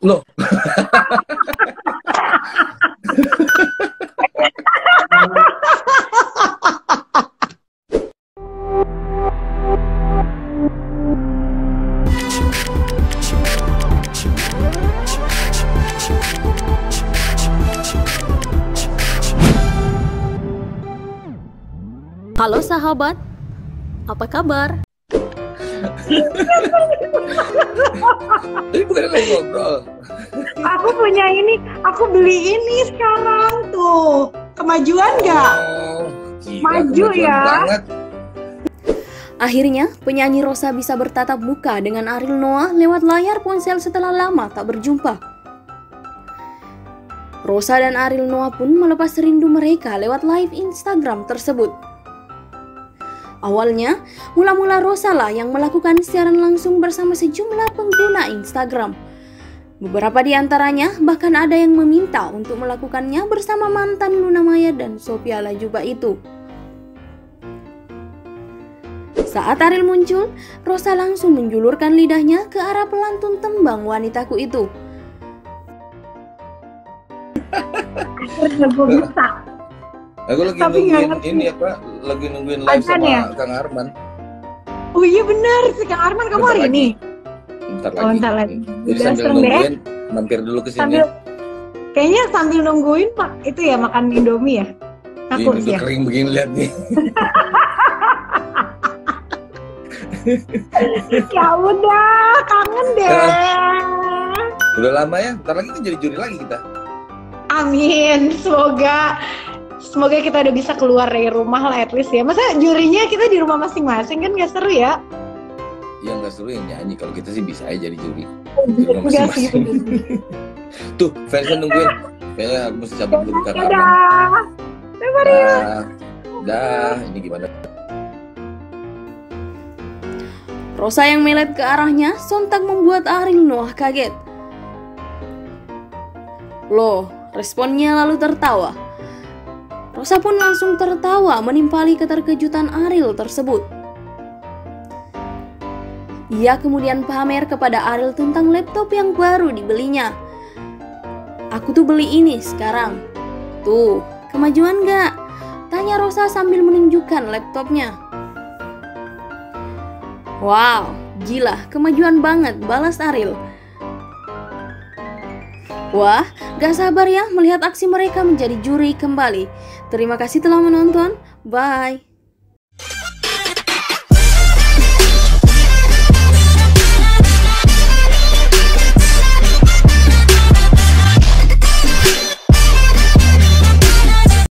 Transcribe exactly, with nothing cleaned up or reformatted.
Loh. Halo sahabat, apa kabar? Ini bukan lagi ngobrol. Aku punya ini, aku beli ini sekarang tuh. Kemajuan nggak? Oh, maju ya. Banget. Akhirnya, penyanyi Rossa bisa bertatap muka dengan Ariel Noah lewat layar ponsel setelah lama tak berjumpa. Rossa dan Ariel Noah pun melepas rindu mereka lewat live Instagram tersebut. Awalnya, mula-mula Rossa lah yang melakukan siaran langsung bersama sejumlah pengguna Instagram. Beberapa di antaranya bahkan ada yang meminta untuk melakukannya bersama mantan Luna Maya dan Sophia Latjuba itu. Saat Ariel muncul, Rossa langsung menjulurkan lidahnya ke arah pelantun tembang wanitaku itu. Aku lagi tapi nungguin ini apa, lagi nungguin live sama ya? Kang Arman. Oh iya benar, si Kang Arman kamu bentar hari lagi. Ini? Bentar lagi. Oh, bentar lagi. Jadi udah sambil nungguin, deh. Mampir dulu ke sini. Sambil, kayaknya sambil nungguin Pak, itu ya makan Indomie ya? Takut ya? Kering begini lihat nih. Ya udah, kangen deh. Nah, udah lama ya, bentar lagi kan jadi juri lagi kita. Amin, semoga. Semoga kita udah bisa keluar dari rumah lah at least ya. Masa jurinya kita di rumah masing-masing kan gak seru ya? Yang gak seru yang nyanyi, kalau kita sih bisa aja jadi juri. Di rumah masing-masing. Tuh, fansnya nungguin. Kayaknya aku mesti cabut dulu ke kamar. Dah, dah, ini gimana? Rossa yang melet ke arahnya, sontak membuat Ariel Noah kaget. Loh, responnya lalu tertawa. Rossa pun langsung tertawa menimpali keterkejutan Ariel tersebut. Ia kemudian pamer kepada Ariel tentang laptop yang baru dibelinya. Aku tuh beli ini sekarang. Tuh, kemajuan gak? Tanya Rossa sambil menunjukkan laptopnya. Wow, gila, kemajuan banget, balas Ariel. Wah, gak sabar ya melihat aksi mereka menjadi juri kembali. Terima kasih telah menonton. Bye.